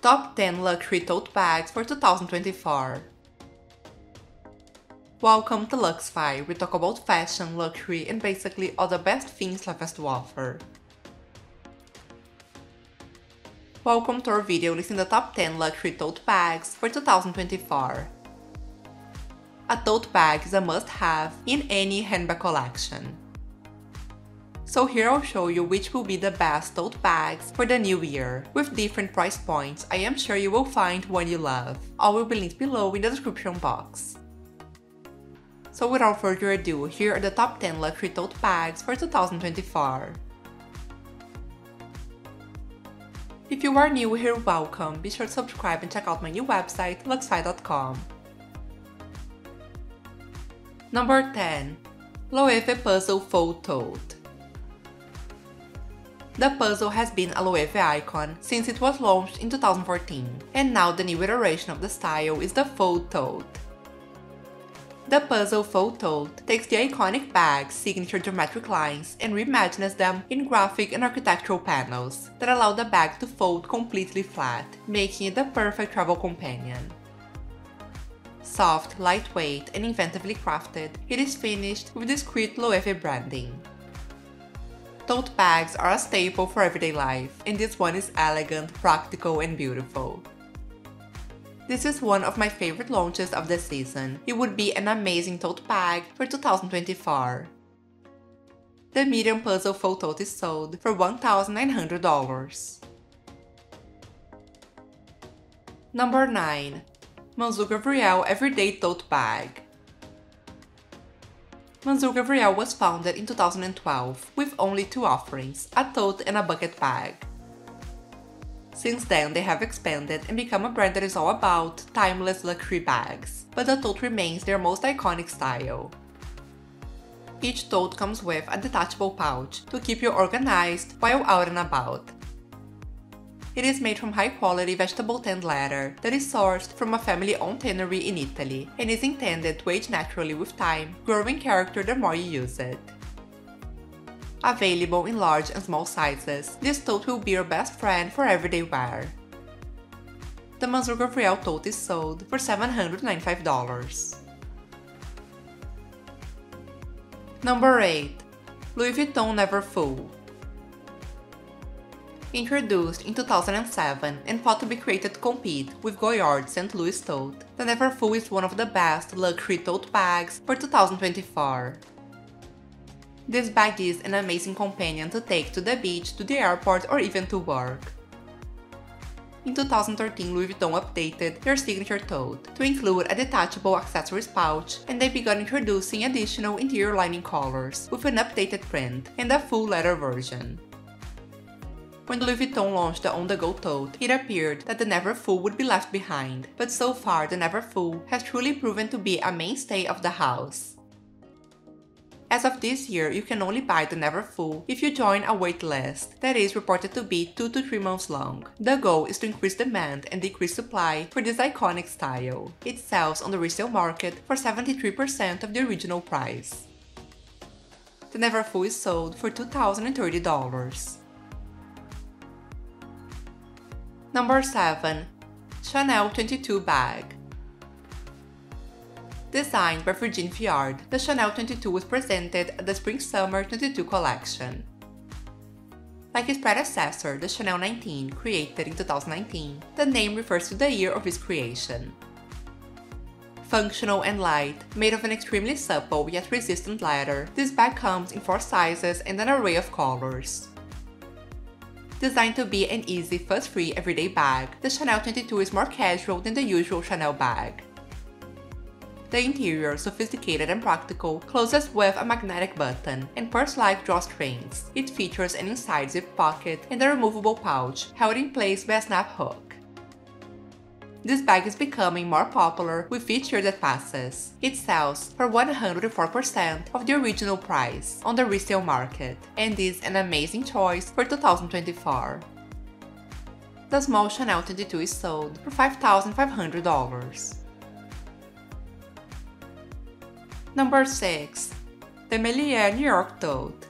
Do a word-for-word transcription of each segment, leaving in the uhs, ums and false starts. Top ten Luxury Tote Bags for two thousand twenty-four. Welcome to Luxfy, we talk about fashion, luxury and basically all the best things life has to offer. Welcome to our video listing the top ten Luxury Tote Bags for two thousand twenty-four. A tote bag is a must-have in any handbag collection. So here I'll show you which will be the best tote bags for the new year. With different price points, I am sure you will find one you love. All will be linked below in the description box. So without further ado, here are the top ten luxury tote bags for two thousand twenty-four. If you are new here, welcome! Be sure to subscribe and check out my new website, luxfy dot com. Number ten. Loewe Puzzle Fold Tote. The puzzle has been a Loewe icon since it was launched in two thousand fourteen, and now the new iteration of the style is the Fold Tote. The Puzzle Fold Tote takes the iconic bag's signature geometric lines and reimagines them in graphic and architectural panels that allow the bag to fold completely flat, making it the perfect travel companion. Soft, lightweight, and inventively crafted, it is finished with discreet Loewe branding. Tote bags are a staple for everyday life, and this one is elegant, practical, and beautiful. This is one of my favorite launches of the season. It would be an amazing tote bag for two thousand twenty-four. The medium puzzle fold tote is sold for one thousand nine hundred dollars. Number nine. Mansur Gavriel Everyday Tote Bag. Mansur Gavriel was founded in two thousand twelve with only two offerings, a tote and a bucket bag. Since then, they have expanded and become a brand that is all about timeless luxury bags, but the tote remains their most iconic style. Each tote comes with a detachable pouch to keep you organized while out and about. It is made from high-quality vegetable tanned leather that is sourced from a family-owned tannery in Italy and is intended to age naturally with time, growing character the more you use it. Available in large and small sizes, this tote will be your best friend for everyday wear. The Mansur Gavriel tote is sold for seven hundred ninety-five dollars. Number eight. Louis Vuitton Neverfull. Introduced in two thousand seven and thought to be created to compete with Goyard's Saint Louis tote, the Neverfull is one of the best luxury tote bags for two thousand twenty-four. This bag is an amazing companion to take to the beach, to the airport or even to work. In two thousand thirteen, Louis Vuitton updated their signature tote to include a detachable accessories pouch, and they began introducing additional interior lining colors with an updated print and a full leather version. When Louis Vuitton launched the on-the-go tote, it appeared that the Neverfull would be left behind, but so far the Neverfull has truly proven to be a mainstay of the house. As of this year, you can only buy the Neverfull if you join a wait list that is reported to be two to three months long. The goal is to increase demand and decrease supply for this iconic style. It sells on the resale market for seventy-three percent of the original price. The Neverfull is sold for two thousand thirty dollars. Number seven. Chanel twenty-two Bag. Designed by Virginie Viard, the Chanel twenty-two was presented at the Spring-Summer twenty-two collection. Like its predecessor, the Chanel nineteen, created in two thousand nineteen, the name refers to the year of its creation. Functional and light, made of an extremely supple yet resistant leather, this bag comes in four sizes and an array of colors. Designed to be an easy, fuss-free, everyday bag, the Chanel twenty-two is more casual than the usual Chanel bag. The interior, sophisticated and practical, closes with a magnetic button and purse-like drawstrings. It features an inside zip pocket and a removable pouch, held in place by a snap hook. This bag is becoming more popular with each year that passes. It sells for one hundred four percent of the original price on the resale market and is an amazing choice for two thousand twenty-four. The small Chanel twenty-two is sold for five thousand five hundred dollars. Number six. DeMellier New York Tote.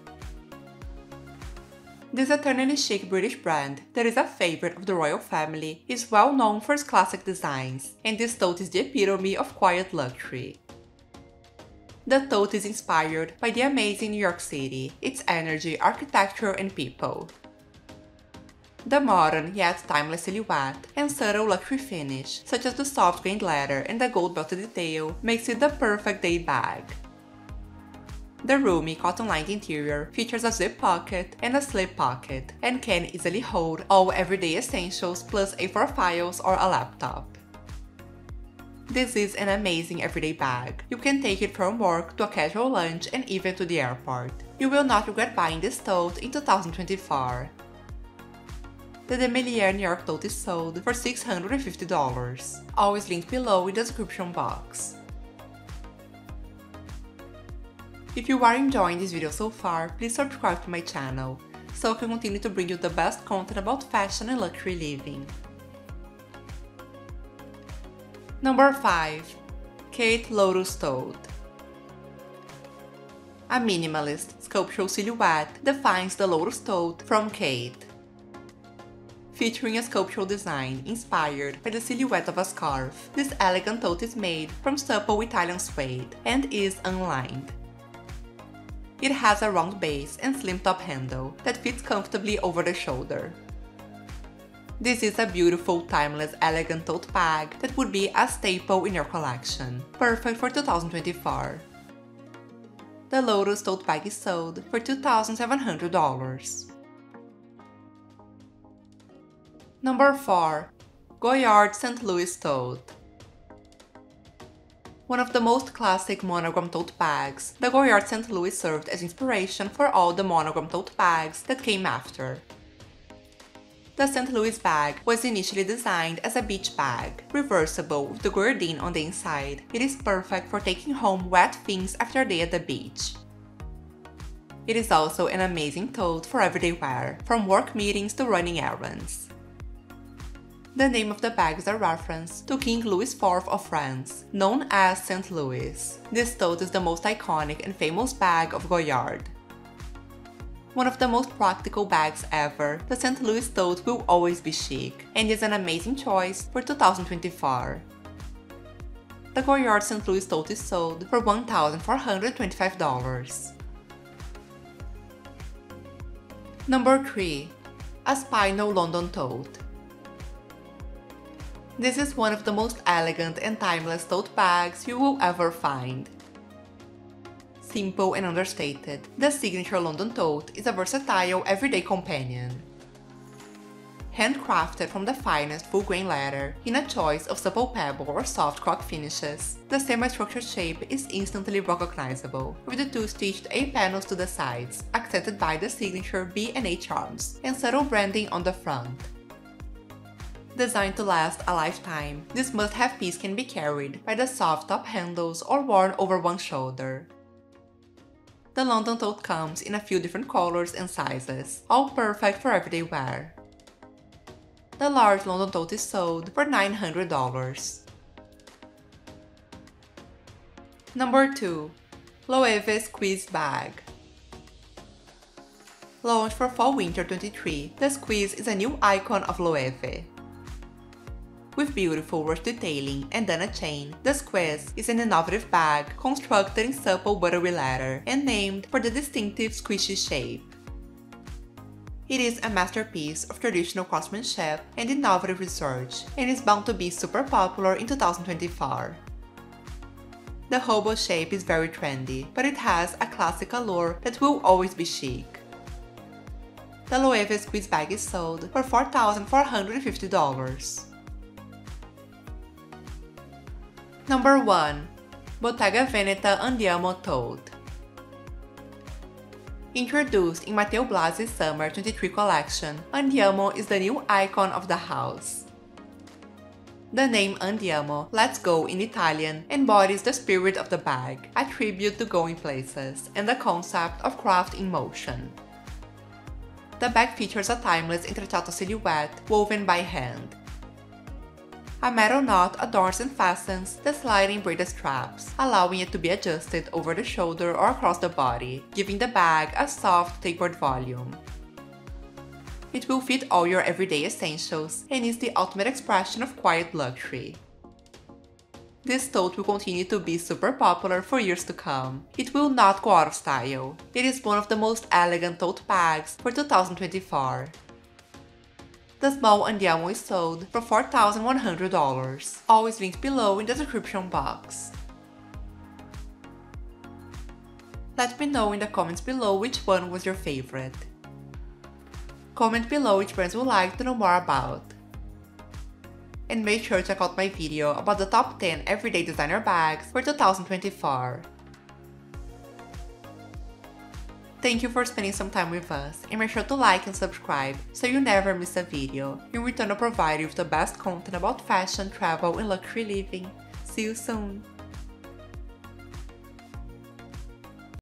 This eternally chic British brand that is a favorite of the royal family is well known for its classic designs, and this tote is the epitome of quiet luxury. The tote is inspired by the amazing New York City, its energy, architecture and people. The modern yet timeless silhouette and subtle luxury finish, such as the soft grained leather and the gold belted detail, makes it the perfect day bag. The roomy cotton-lined interior features a zip pocket and a slip pocket, and can easily hold all everyday essentials plus A four files or a laptop. This is an amazing everyday bag. You can take it from work to a casual lunch and even to the airport. You will not regret buying this tote in two thousand twenty-four. The DeMellier New York tote is sold for six hundred fifty dollars. Always linked below in the description box. If you are enjoying this video so far, please subscribe to my channel, so I can continue to bring you the best content about fashion and luxury living. Number five. Khaite Lotus Tote. A minimalist, sculptural silhouette defines the Lotus Tote from Khaite. Featuring a sculptural design inspired by the silhouette of a scarf, this elegant tote is made from supple Italian suede and is unlined. It has a round base and slim top handle that fits comfortably over the shoulder. This is a beautiful, timeless, elegant tote bag that would be a staple in your collection, perfect for two thousand twenty-four. The Lotus tote bag is sold for two thousand seven hundred dollars. Number four. Goyard Saint Louis Tote. One of the most classic monogram tote bags, the Goyard Saint Louis served as inspiration for all the monogram tote bags that came after. The Saint Louis bag was initially designed as a beach bag, reversible with the Goyardine on the inside. It is perfect for taking home wet things after a day at the beach. It is also an amazing tote for everyday wear, from work meetings to running errands. The name of the bag is a reference to King Louis the fourth of France, known as Saint Louis. This tote is the most iconic and famous bag of Goyard. One of the most practical bags ever, the Saint Louis tote will always be chic, and is an amazing choice for two thousand twenty-four. The Goyard Saint Louis tote is sold for one thousand four hundred twenty-five dollars. Number three. Aspinal London Tote. This is one of the most elegant and timeless tote bags you will ever find. Simple and understated, the signature London tote is a versatile everyday companion. Handcrafted from the finest full-grain leather, in a choice of supple pebble or soft cork finishes, the semi-structured shape is instantly recognizable, with the two stitched A-panels to the sides, accented by the signature B and H arms, and subtle branding on the front. Designed to last a lifetime, this must-have piece can be carried by the soft top handles or worn over one shoulder. The London tote comes in a few different colors and sizes, all perfect for everyday wear. The large London tote is sold for nine hundred dollars. Number two. Loewe Squeeze Bag. Launched for Fall-Winter twenty-three, the Squeeze is a new icon of Loewe. With beautiful rush detailing and then a chain, the Squeeze is an innovative bag constructed in supple buttery leather and named for the distinctive squishy shape. It is a masterpiece of traditional craftsmanship and innovative research, and is bound to be super popular in two thousand twenty-four. The hobo shape is very trendy, but it has a classic allure that will always be chic. The Loewe Squeeze bag is sold for four thousand four hundred fifty dollars. Number one. Bottega Veneta Andiamo Tote. Introduced in Matteo Blasi's Summer twenty-three collection, Andiamo is the new icon of the house. The name Andiamo, let's go in Italian, embodies the spirit of the bag, a tribute to going places, and the concept of craft in motion. The bag features a timeless intrecciato silhouette woven by hand. A metal knot adorns and fastens the sliding braided straps, allowing it to be adjusted over the shoulder or across the body, giving the bag a soft, tapered volume. It will fit all your everyday essentials and is the ultimate expression of quiet luxury. This tote will continue to be super popular for years to come. It will not go out of style. It is one of the most elegant tote bags for two thousand twenty-four. The small Andiamo is sold for four thousand one hundred dollars. Always linked below in the description box. Let me know in the comments below which one was your favorite. Comment below which brands you would like to know more about. And make sure to check out my video about the top ten everyday designer bags for two thousand twenty-four. Thank you for spending some time with us, and make sure to like and subscribe so you never miss a video. In return, I'll provide you with the best content about fashion, travel, and luxury living. See you soon!